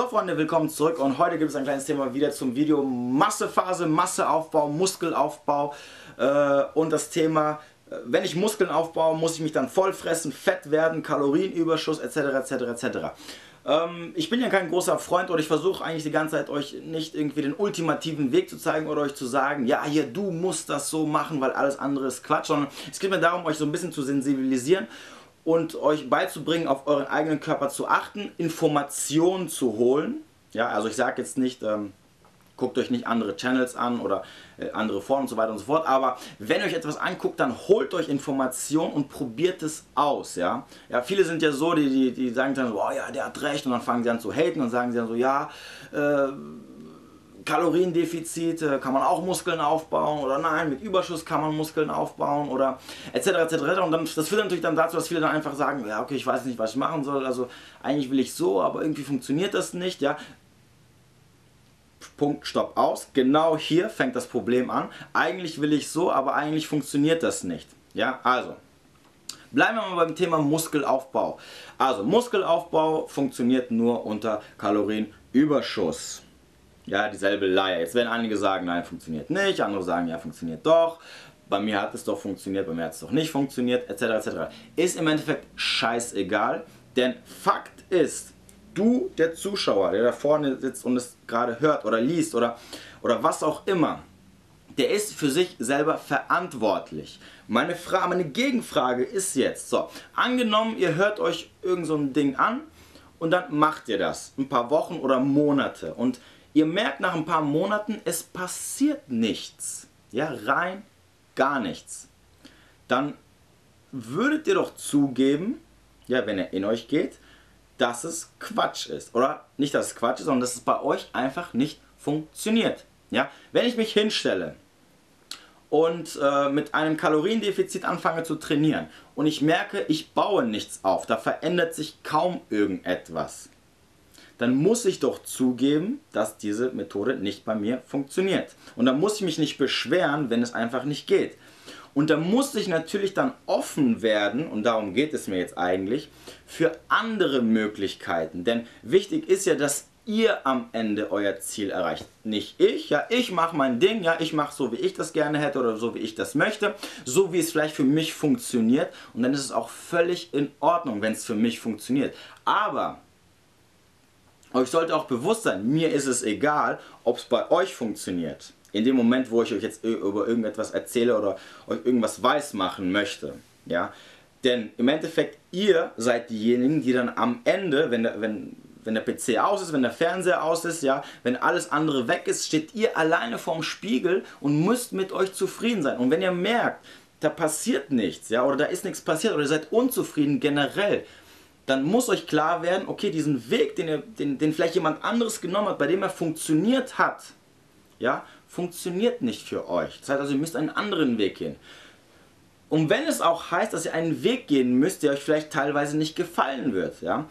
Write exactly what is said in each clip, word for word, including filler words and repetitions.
So Freunde, willkommen zurück und heute gibt es ein kleines Thema wieder zum Video Massephase, Masseaufbau, Muskelaufbau äh, und das Thema, wenn ich Muskeln aufbaue, muss ich mich dann voll fressen, fett werden, Kalorienüberschuss et cetera et cetera et cetera. Ähm, ich bin ja kein großer Freund oder ich versuche eigentlich die ganze Zeit euch nicht irgendwie den ultimativen Weg zu zeigen oder euch zu sagen, ja hier, du musst das so machen, weil alles andere ist Quatsch, sondern es geht mir darum, euch so ein bisschen zu sensibilisieren und euch beizubringen, auf euren eigenen Körper zu achten, Informationen zu holen. Ja, also ich sage jetzt nicht, ähm, guckt euch nicht andere Channels an oder äh, andere Formen und so weiter und so fort, aber wenn ihr euch etwas anguckt, dann holt euch Informationen und probiert es aus. Ja, ja, viele sind ja so, die, die, die sagen dann so, oh ja, der hat recht, und dann fangen sie an zu haten und sagen sie dann so, ja, äh, Kaloriendefizit, kann man auch Muskeln aufbauen, oder nein, mit Überschuss kann man Muskeln aufbauen, oder et cetera et cetera. Und dann, das führt natürlich dann dazu, dass viele dann einfach sagen, ja okay, ich weiß nicht, was ich machen soll, also eigentlich will ich so, aber irgendwie funktioniert das nicht, ja. Punkt, Stopp, aus. Genau hier fängt das Problem an. Eigentlich will ich so, aber eigentlich funktioniert das nicht, ja, also. Bleiben wir mal beim Thema Muskelaufbau. Also, Muskelaufbau funktioniert nur unter Kalorienüberschuss. Ja, dieselbe Leier. Jetzt werden einige sagen, nein, funktioniert nicht. Andere sagen, ja, funktioniert doch. Bei mir hat es doch funktioniert, bei mir hat es doch nicht funktioniert, et cetera et cetera. Ist im Endeffekt scheißegal, denn Fakt ist, du, der Zuschauer, der da vorne sitzt und es gerade hört oder liest oder, oder was auch immer, der ist für sich selber verantwortlich. Meine Frage, meine Gegenfrage ist jetzt, so, angenommen, ihr hört euch irgend so ein Ding an und dann macht ihr das, ein paar Wochen oder Monate, und ihr merkt nach ein paar Monaten, es passiert nichts. Ja, rein gar nichts. Dann würdet ihr doch zugeben, ja, wenn er in euch geht, dass es Quatsch ist. Oder nicht, dass es Quatsch ist, sondern dass es bei euch einfach nicht funktioniert. Ja, wenn ich mich hinstelle und äh, mit einem Kaloriendefizit anfange zu trainieren und ich merke, ich baue nichts auf, da verändert sich kaum irgendetwas, dann muss ich doch zugeben, dass diese Methode nicht bei mir funktioniert. Und dann muss ich mich nicht beschweren, wenn es einfach nicht geht. Und da muss ich natürlich dann offen werden, und darum geht es mir jetzt eigentlich, für andere Möglichkeiten. Denn wichtig ist ja, dass ihr am Ende euer Ziel erreicht. Nicht ich, ja, ich mache mein Ding, ja, ich mache so, wie ich das gerne hätte oder so, wie ich das möchte, so wie es vielleicht für mich funktioniert. Und dann ist es auch völlig in Ordnung, wenn es für mich funktioniert. Aber euch sollte auch bewusst sein, mir ist es egal, ob es bei euch funktioniert. In dem Moment, wo ich euch jetzt über irgendetwas erzähle oder euch irgendwas weiß machen möchte. Ja? Denn im Endeffekt, ihr seid diejenigen, die dann am Ende, wenn der, wenn, wenn der P C aus ist, wenn der Fernseher aus ist, ja, wenn alles andere weg ist, steht ihr alleine vorm Spiegel und müsst mit euch zufrieden sein. Und wenn ihr merkt, da passiert nichts, ja, oder da ist nichts passiert oder ihr seid unzufrieden generell, dann muss euch klar werden, okay, diesen Weg, den, ihr, den, den vielleicht jemand anderes genommen hat, bei dem er funktioniert hat, ja, funktioniert nicht für euch. Das heißt also, ihr müsst einen anderen Weg gehen. Und wenn es auch heißt, dass ihr einen Weg gehen müsst, der euch vielleicht teilweise nicht gefallen wird, ja,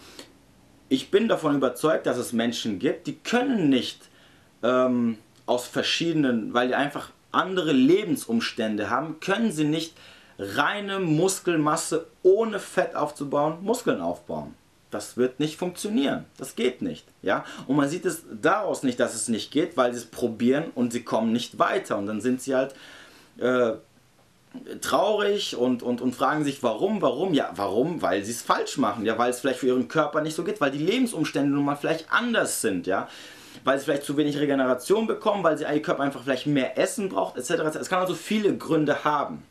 ich bin davon überzeugt, dass es Menschen gibt, die können nicht ähm, aus verschiedenen, weil die einfach andere Lebensumstände haben, können sie nicht reine Muskelmasse ohne Fett aufzubauen, Muskeln aufbauen. Das wird nicht funktionieren. Das geht nicht. Ja? Und man sieht es daraus nicht, dass es nicht geht, weil sie es probieren und sie kommen nicht weiter. Und dann sind sie halt äh, traurig und, und, und fragen sich, warum, warum? Ja, warum? Weil sie es falsch machen. Ja, weil es vielleicht für ihren Körper nicht so geht, weil die Lebensumstände nun mal vielleicht anders sind. Ja? Weil sie vielleicht zu wenig Regeneration bekommen, weil sie, ihr Körper einfach vielleicht mehr Essen braucht, et cetera et cetera. Es kann also viele Gründe haben.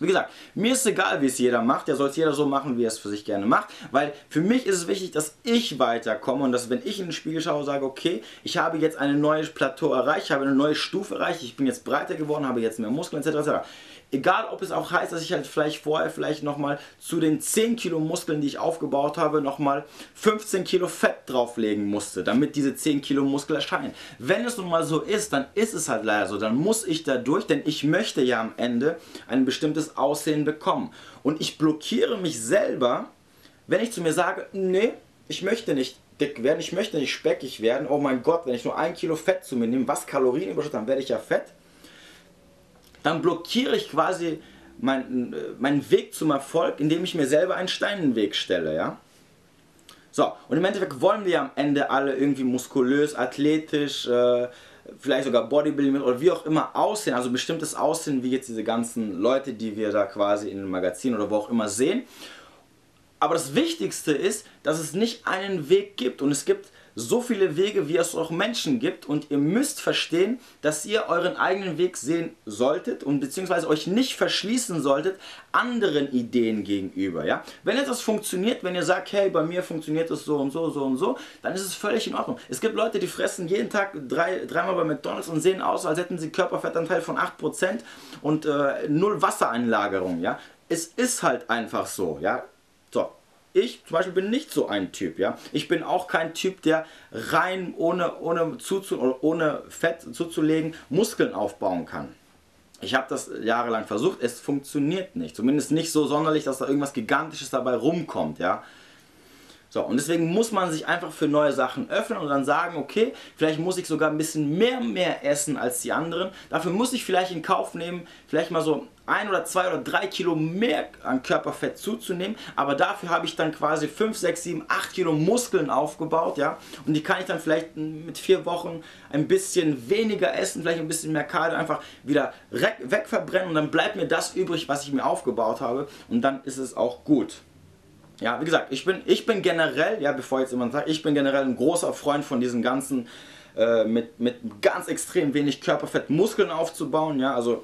Wie gesagt, mir ist egal, wie es jeder macht. Ja, soll es jeder so machen, wie er es für sich gerne macht. Weil für mich ist es wichtig, dass ich weiterkomme und dass, wenn ich in den Spiegel schaue, sage, okay, ich habe jetzt eine neue Plateau erreicht, ich habe eine neue Stufe erreicht, ich bin jetzt breiter geworden, habe jetzt mehr Muskeln, et cetera et cetera. Egal, ob es auch heißt, dass ich halt vielleicht vorher vielleicht nochmal zu den zehn Kilo Muskeln, die ich aufgebaut habe, nochmal fünfzehn Kilo Fett drauflegen musste, damit diese zehn Kilo Muskel erscheinen. Wenn es nun mal so ist, dann ist es halt leider so, dann muss ich da durch, denn ich möchte ja am Ende ein bestimmtes Aussehen bekommen. Und ich blockiere mich selber, wenn ich zu mir sage, nee, ich möchte nicht dick werden, ich möchte nicht speckig werden, oh mein Gott, wenn ich nur ein Kilo Fett zu mir nehme, was Kalorienüberschuss, dann werde ich ja fett. Dann blockiere ich quasi meinen, meinen Weg zum Erfolg, indem ich mir selber einen Stein in den Weg stelle, ja. So, und im Endeffekt wollen wir am Ende alle irgendwie muskulös, athletisch, äh, vielleicht sogar Bodybuilding oder wie auch immer aussehen, also bestimmtes Aussehen, wie jetzt diese ganzen Leute, die wir da quasi in den Magazinen oder wo auch immer sehen. Aber das Wichtigste ist, dass es nicht einen Weg gibt und es gibt so viele Wege, wie es auch Menschen gibt und ihr müsst verstehen, dass ihr euren eigenen Weg sehen solltet und beziehungsweise euch nicht verschließen solltet anderen Ideen gegenüber. Ja? Wenn etwas funktioniert, wenn ihr sagt, hey, bei mir funktioniert das so und so, so und so, dann ist es völlig in Ordnung. Es gibt Leute, die fressen jeden Tag drei, dreimal bei McDonald's und sehen aus, als hätten sie Körperfettanteil von acht Prozent und äh, null Wassereinlagerung. Ja? Es ist halt einfach so. Ja? So, ich zum Beispiel bin nicht so ein Typ, ja. Ich bin auch kein Typ, der rein ohne, ohne, zuzu, oder ohne Fett zuzulegen Muskeln aufbauen kann. Ich habe das jahrelang versucht, es funktioniert nicht. Zumindest nicht so sonderlich, dass da irgendwas Gigantisches dabei rumkommt, ja. So, und deswegen muss man sich einfach für neue Sachen öffnen und dann sagen, okay, vielleicht muss ich sogar ein bisschen mehr mehr essen als die anderen. Dafür muss ich vielleicht in Kauf nehmen, vielleicht mal so ein oder zwei oder drei Kilo mehr an Körperfett zuzunehmen. Aber dafür habe ich dann quasi fünf, sechs, sieben, acht Kilo Muskeln aufgebaut, ja. Und die kann ich dann vielleicht mit vier Wochen ein bisschen weniger essen, vielleicht ein bisschen mehr Cardio einfach wieder wegverbrennen. Und dann bleibt mir das übrig, was ich mir aufgebaut habe. Und dann ist es auch gut. Ja, wie gesagt, ich bin, ich bin generell, ja, bevor jetzt jemand sagt, ich bin generell ein großer Freund von diesen ganzen, äh, mit, mit ganz extrem wenig Körperfett Muskeln aufzubauen, ja, also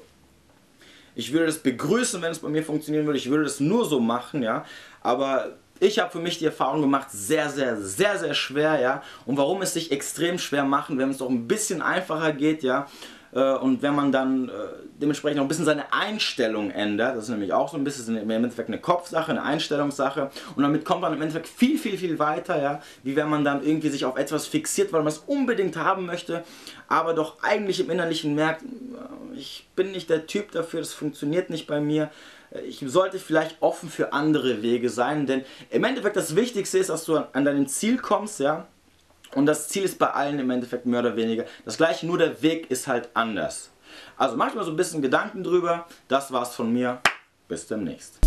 ich würde das begrüßen, wenn es bei mir funktionieren würde, ich würde das nur so machen, ja, aber ich habe für mich die Erfahrung gemacht, sehr, sehr, sehr, sehr schwer, ja, und warum es sich extrem schwer machen, wenn es doch ein bisschen einfacher geht, ja, und wenn man dann äh, dementsprechend auch ein bisschen seine Einstellung ändert, das ist nämlich auch so ein bisschen im Endeffekt eine Kopfsache, eine Einstellungssache und damit kommt man im Endeffekt viel, viel, viel weiter, ja, wie wenn man dann irgendwie sich auf etwas fixiert, weil man es unbedingt haben möchte, aber doch eigentlich im Innerlichen merkt, ich bin nicht der Typ dafür, das funktioniert nicht bei mir, ich sollte vielleicht offen für andere Wege sein, denn im Endeffekt das Wichtigste ist, dass du an, an deinem Ziel kommst, ja, und das Ziel ist bei allen im Endeffekt mehr oder weniger das gleiche, nur der Weg ist halt anders. Also macht mal so ein bisschen Gedanken drüber. Das war's von mir. Bis demnächst.